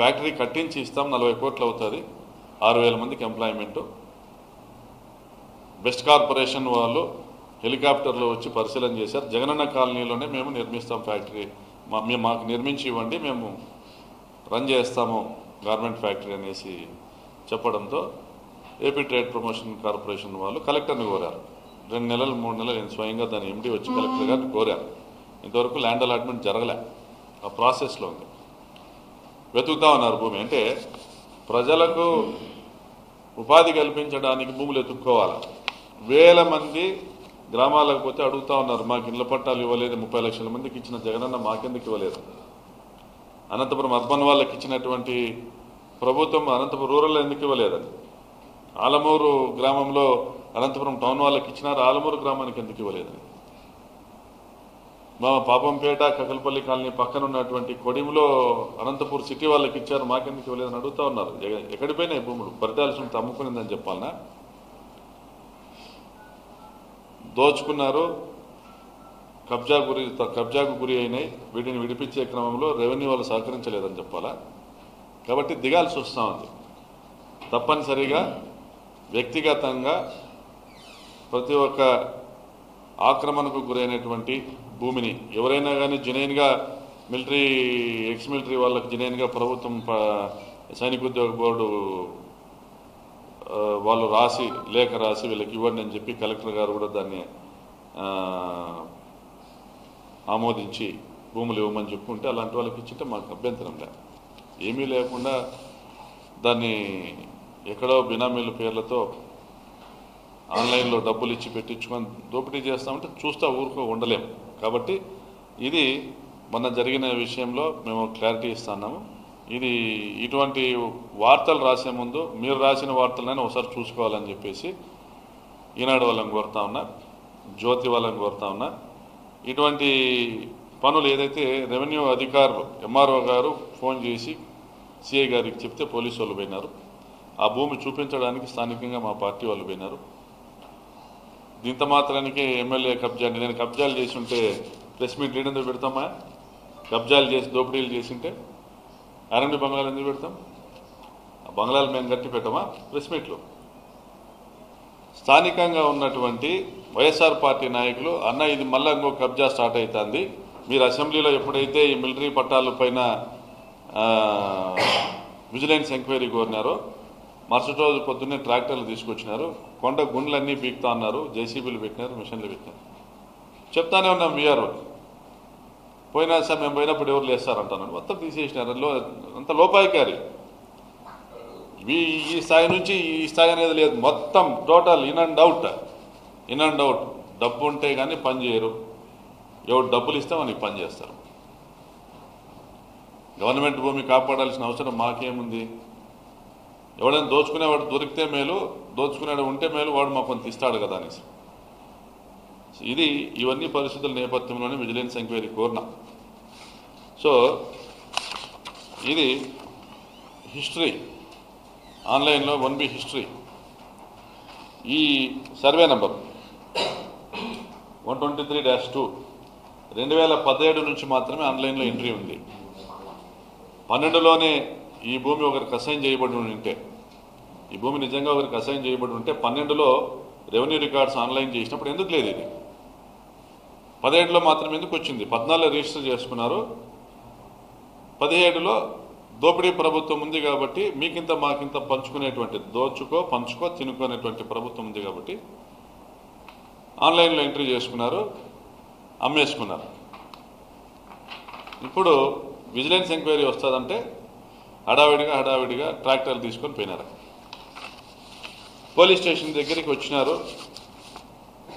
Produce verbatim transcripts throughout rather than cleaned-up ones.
Factory కట్టించి ఇస్తాం నలభై కోట్లు అవుతది ఆరు వేల మందికి ఎంప్లాయ్‌మెంట్ బెస్ట్ కార్పొరేషన్ వాళ్ళు హెలికాప్టర్లో వచ్చి పరిశీలన చేశారు జగనన్న కాలనీలోనే మేము నిర్మిస్తాం ఫ్యాక్టరీ మేము మాకు నిర్మించి ఇవ్వండి మేము రన్ చేస్తాము గార్మెంట్ ఫ్యాక్టరీ అనేసి చెప్పడంతో ఏపీ ట్రేడ్ ప్రమోషన్ కార్పొరేషన్ వాళ్ళు కలెక్టర్ని కోరారు రెండు నెలలు మూడు నెలలు నేను స్వయంగా దాని ఎండి వచ్చి కలెక్టర్ గారిని కోరారు ఇంతవరకు ల్యాండ్ అలాట్మెంట్ జరగలే ఆ ప్రాసెస్లో ఉంది వెతుకుతా ఉన్నారు భూమి అంటే ప్రజలకు ఉపాధి కల్పించడానికి భూములు ఎత్తుక్కోవాలి వేల మంది గ్రామాలకు పోతే అడుగుతా ఉన్నారు మాకు ఇళ్ల పట్టాలు ఇవ్వలేదు ముప్పై లక్షల మందికి ఇచ్చిన జగనన్న మాకెందుకు ఇవ్వలేదు అనంతపురం అర్బన్ వాళ్ళకి ఇచ్చినటువంటి ప్రభుత్వం అనంతపురం రూరల్ ఎందుకు ఇవ్వలేదని ఆలమూరు గ్రామంలో అనంతపురం టౌన్ వాళ్ళకి ఇచ్చినారు ఆలమూరు గ్రామానికి ఎందుకు ఇవ్వలేదని మా పాపంపేట కకలపల్లి కాలనీ పక్కన ఉన్నటువంటి కొడిములో అనంతపూర్ సిటీ వాళ్ళకి ఇచ్చారు మాకెందుకు ఇవ్వలేదని అడుగుతా ఉన్నారు ఎక్కడిపోయినాయి భూములు పరిదాల్సిన తమ్ముకునిందని చెప్పాలనా దోచుకున్నారు కబ్జా గురి కబ్జాకు గురి అయినాయి వీటిని విడిపించే క్రమంలో రెవెన్యూ వాళ్ళు సహకరించలేదని చెప్పాలా కాబట్టి దిగాల్సి వస్తూ ఉంది తప్పనిసరిగా వ్యక్తిగతంగా ప్రతి ఒక్క ఆక్రమణకు గురైనటువంటి భూమిని ఎవరైనా కానీ జెన్యూన్గా మిలిటరీ ఎక్స్ మిలిటరీ వాళ్ళకి జెన్యూన్గా ప్రభుత్వం సైనిక ఉద్యోగ బోర్డు వాళ్ళు రాసి లేఖ రాసి వీళ్ళకి ఇవ్వండి అని చెప్పి కలెక్టర్ గారు కూడా దాన్ని ఆమోదించి భూములు ఇవ్వమని చెప్పుకుంటే అలాంటి వాళ్ళకి ఇచ్చింటే మాకు అభ్యంతరం లేదు ఏమీ లేకుండా దాన్ని ఎక్కడో బినామీల పేర్లతో ఆన్లైన్లో డబ్బులు ఇచ్చి పెట్టించుకొని దోపిడీ చేస్తామంటే చూస్తూ ఊరుకో ఉండలేము కాబట్టి ఇది మొన్న జరిగిన విషయంలో మేము క్లారిటీ ఇస్తున్నాము ఇది ఇటువంటి వార్తలు రాసే ముందు మీరు రాసిన వార్తలనే ఒకసారి చూసుకోవాలని చెప్పేసి ఈనాడు వాళ్ళని కోరుతా ఉన్నా జ్యోతి వాళ్ళని కోరుతా ఉన్నా ఇటువంటి పనులు ఏదైతే రెవెన్యూ అధికారులు ఎంఆర్ఓ గారు ఫోన్ చేసి సిఐ గారికి చెప్తే పోలీసు వాళ్ళు పోయినారు ఆ భూమి చూపించడానికి స్థానికంగా మా పార్టీ వాళ్ళు పోయినారు దీంతో మాత్రానికి ఎమ్మెల్యే కబ్జా నేను కబ్జాలు చేసి ఉంటే ప్రెస్ మీట్ లీడ్ ఎందుకు పెడతామా కబ్జాలు చేసి దోపిడీలు చేసింటే అరణ్య బంగ్లాలు ఎందుకు పెడతాం ఆ బంగ్లాలు మేము కట్టి పెట్టమా ప్రెస్ మీట్లో స్థానికంగా ఉన్నటువంటి వైఎస్ఆర్ పార్టీ నాయకులు అన్న ఇది మళ్ళీ ఇంకో కబ్జా స్టార్ట్ అవుతుంది మీరు అసెంబ్లీలో ఎప్పుడైతే ఈ మిలిటరీ పట్టాల పైన విజిలెన్స్ ఎంక్వైరీ కోరినారో మరుసటి రోజు పొద్దున్నే ట్రాక్టర్లు తీసుకొచ్చినారు కొండ గుండ్లన్నీ పీకుతా ఉన్నారు జేసీబీలు పెట్టినారు మిషన్లు పెట్టినారు చెప్తానే ఉన్నాం వీఆర్ఓ పోయినా సార్ మేము పోయినప్పుడు ఎవరు లేస్తారంటున్నాను మొత్తం తీసేసినారు అంత లోపాయికారి ఈ స్థాయి నుంచి ఈ స్థాయి అనేది లేదు మొత్తం total in and out in and out డబ్బు ఉంటే కానీ పని చేయరు ఎవరు డబ్బులు ఇస్తే మనకి పని చేస్తారు గవర్నమెంట్ భూమి కాపాడాల్సిన అవసరం మాకేముంది ఎవడైనా దోచుకునేవాడు దొరికితే మేలు దోచుకునేవాడు ఉంటే మేలు వాడు మా కొంత ఇస్తాడు కదా అనేసి ఇది ఇవన్నీ పరిస్థితుల నేపథ్యంలోనే విజిలెన్స్ ఎంక్వైరీ కోరిన సో ఇది హిస్టరీ ఆన్లైన్లో వన్ బి హిస్టరీ ఈ survey number one twenty three dash two రెండు వేల పదిహేడు నుంచి మాత్రమే ఆన్లైన్లో ఎంట్రీ ఉంది పన్నెండులోనే ఈ భూమి ఒకరికి అసైన్ చేయబడి ఉంటే ఈ భూమి నిజంగా ఒకరికి అసైన్ చేయబడి ఉంటే పన్నెండులో రెవెన్యూ రికార్డ్స్ ఆన్లైన్ చేసినప్పుడు ఎందుకు లేదు ఇది పదిహేడులో మాత్రమే ఎందుకు వచ్చింది పద్నాలుగులో రిజిస్టర్ చేసుకున్నారు పదిహేడులో దోపిడీ ప్రభుత్వం ఉంది కాబట్టి మీకింత మాకింత పంచుకునేటువంటి దోచుకో పంచుకో తినుకునేటువంటి ప్రభుత్వం ఉంది కాబట్టి ఆన్లైన్లో ఎంట్రీ చేసుకున్నారు అమ్మేసుకున్నారు ఇప్పుడు విజిలెన్స్ ఎంక్వైరీ వస్తుందంటే హడావిడిగా హడావిడిగా ట్రాక్టర్లు తీసుకొని పోయినారు పోలీస్ స్టేషన్ దగ్గరికి వచ్చినారు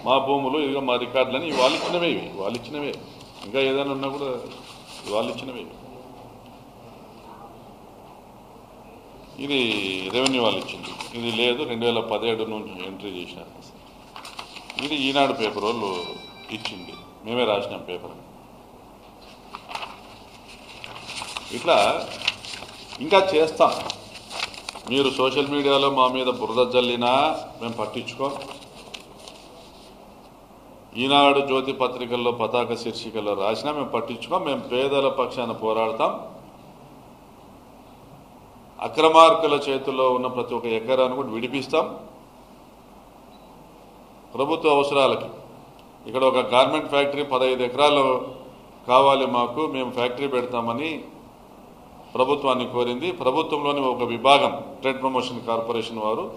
మా భూములు ఇదిగో మా రికార్డులని వాళ్ళు ఇచ్చినవే ఇవి వాళ్ళు ఇచ్చినవే ఇంకా ఏదైనా ఉన్నా కూడా వాళ్ళు ఇచ్చినవే ఇది రెవెన్యూ వాళ్ళు ఇచ్చింది ఇది లేదు రెండు వేల పదిహేడు నుంచి ఎంట్రీ చేసినారు ఇది ఈనాడు పేపర్ వాళ్ళు ఇచ్చింది మేమే రాసినాం పేపర్ ఇట్లా ఇంకా చేస్తాం మీరు సోషల్ మీడియాలో మా మీద బురద జల్లినా మేము పట్టించుకోం ఈనాడు జ్యోతి పత్రికల్లో పతాక శీర్షికల్లో రాసినా మేము పట్టించుకోం మేము పేదల పక్షాన పోరాడతాం అక్రమార్కుల చేతుల్లో ఉన్న ప్రతి ఒక్క ఎకరాను కూడా విడిపిస్తాం ప్రభుత్వ అవసరాలకు. ఇక్కడ ఒక గార్మెంట్ ఫ్యాక్టరీ పదహైదు ఎకరాలు కావాలి మాకు, మేము ఫ్యాక్టరీ పెడతామని ప్రభుత్వాన్ని కోరింది. ప్రభుత్వంలోని ఒక విభాగం ట్రేడ్ ప్రమోషన్ కార్పొరేషన్ వారు